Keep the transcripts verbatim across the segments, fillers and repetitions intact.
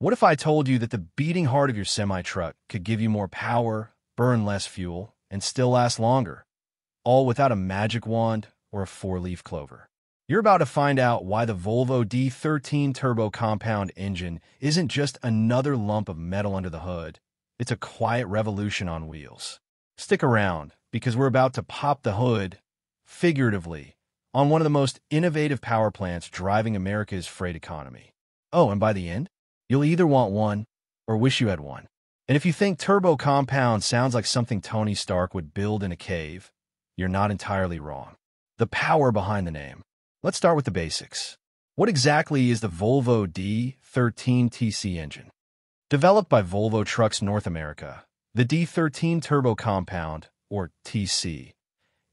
What if I told you that the beating heart of your semi-truck could give you more power, burn less fuel, and still last longer, all without a magic wand or a four-leaf clover? You're about to find out why the Volvo D thirteen turbo compound engine isn't just another lump of metal under the hood. It's a quiet revolution on wheels. Stick around, because we're about to pop the hood, figuratively, on one of the most innovative power plants driving America's freight economy. Oh, and by the end, you'll either want one or wish you had one. And if you think turbo compound sounds like something Tony Stark would build in a cave, you're not entirely wrong. The power behind the name. Let's start with the basics. What exactly is the Volvo D thirteen T C engine? Developed by Volvo Trucks North America, the D thirteen turbo compound, or T C,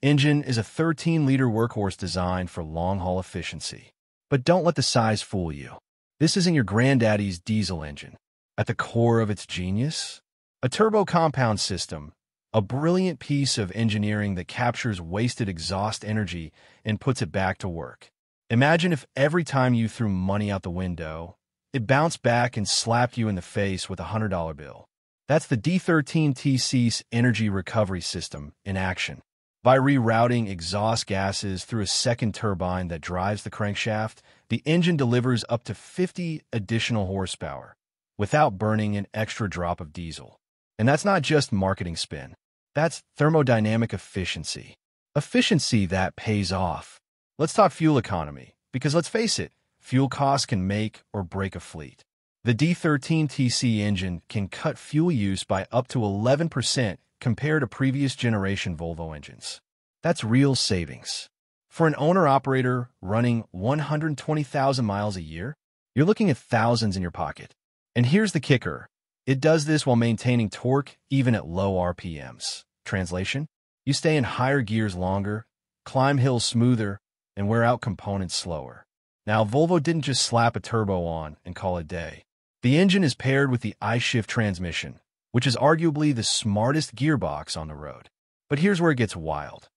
engine is a thirteen liter workhorse designed for long-haul efficiency. But don't let the size fool you. This isn't your granddaddy's diesel engine. At the core of its genius, a turbo compound system, a brilliant piece of engineering that captures wasted exhaust energy and puts it back to work. Imagine if every time you threw money out the window, it bounced back and slapped you in the face with a one hundred dollar bill. That's the D thirteen T C's energy recovery system in action. By rerouting exhaust gases through a second turbine that drives the crankshaft, the engine delivers up to fifty additional horsepower without burning an extra drop of diesel. And that's not just marketing spin. That's thermodynamic efficiency. Efficiency that pays off. Let's talk fuel economy, because let's face it, fuel costs can make or break a fleet. The D thirteen T C engine can cut fuel use by up to eleven percent compared to previous generation Volvo engines. That's real savings. For an owner-operator running one hundred twenty thousand miles a year, you're looking at thousands in your pocket. And here's the kicker. It does this while maintaining torque even at low R P Ms. Translation: you stay in higher gears longer, climb hills smoother, and wear out components slower. Now, Volvo didn't just slap a turbo on and call it a day. The engine is paired with the iShift transmission, which is arguably the smartest gearbox on the road. But here's where it gets wild.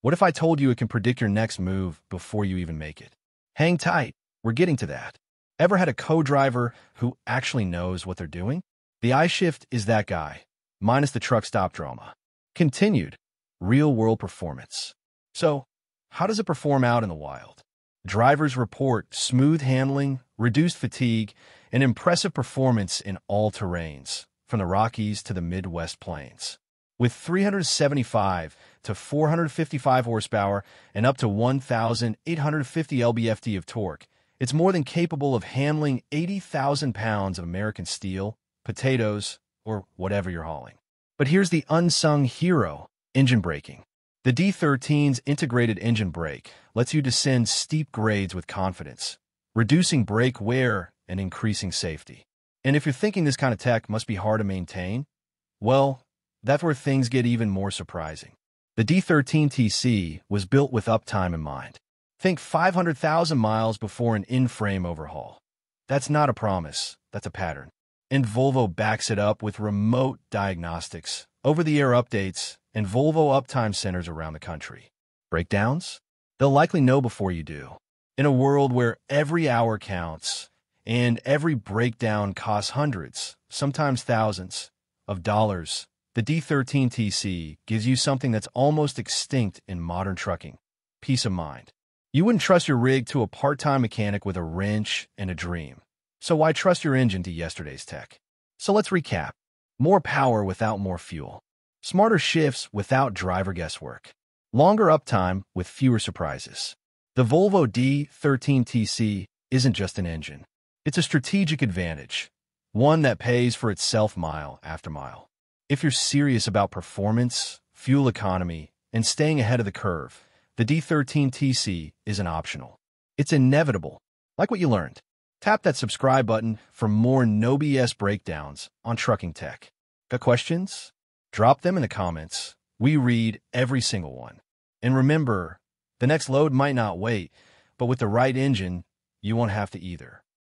What if I told you it can predict your next move before you even make it? Hang tight, we're getting to that. Ever had a co-driver who actually knows what they're doing? The iShift is that guy, minus the truck stop drama. Continued, real-world performance. So, how does it perform out in the wild? Drivers report smooth handling, reduced fatigue, and impressive performance in all terrains, from the Rockies to the Midwest Plains. With three hundred seventy-five to four hundred fifty-five horsepower and up to one thousand eight hundred fifty L B F T of torque, it's more than capable of handling eighty thousand pounds of American steel, potatoes, or whatever you're hauling. But here's the unsung hero: engine braking. The D thirteen's integrated engine brake lets you descend steep grades with confidence, reducing brake wear and increasing safety. And if you're thinking this kind of tech must be hard to maintain, well, that's where things get even more surprising. The D thirteen T C was built with uptime in mind. Think five hundred thousand miles before an in-frame overhaul. That's not a promise, that's a pattern. And Volvo backs it up with remote diagnostics, over-the-air updates, and Volvo uptime centers around the country. Breakdowns? They'll likely know before you do. In a world where every hour counts, and every breakdown costs hundreds, sometimes thousands, of dollars, the D thirteen T C gives you something that's almost extinct in modern trucking: peace of mind. You wouldn't trust your rig to a part-time mechanic with a wrench and a dream. So why trust your engine to yesterday's tech? So let's recap. More power without more fuel. Smarter shifts without driver guesswork. Longer uptime with fewer surprises. The Volvo D thirteen T C isn't just an engine. It's a strategic advantage, one that pays for itself mile after mile. If you're serious about performance, fuel economy, and staying ahead of the curve, the D thirteen T C isn't optional. It's inevitable. Like what you learned. Tap that subscribe button for more no B S breakdowns on trucking tech. Got questions? Drop them in the comments. We read every single one. And remember, the next load might not wait, but with the right engine, you won't have to either.